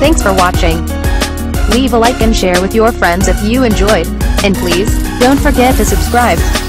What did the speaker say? Thanks for watching. Leave a like and share with your friends if you enjoyed. And please, don't forget to subscribe.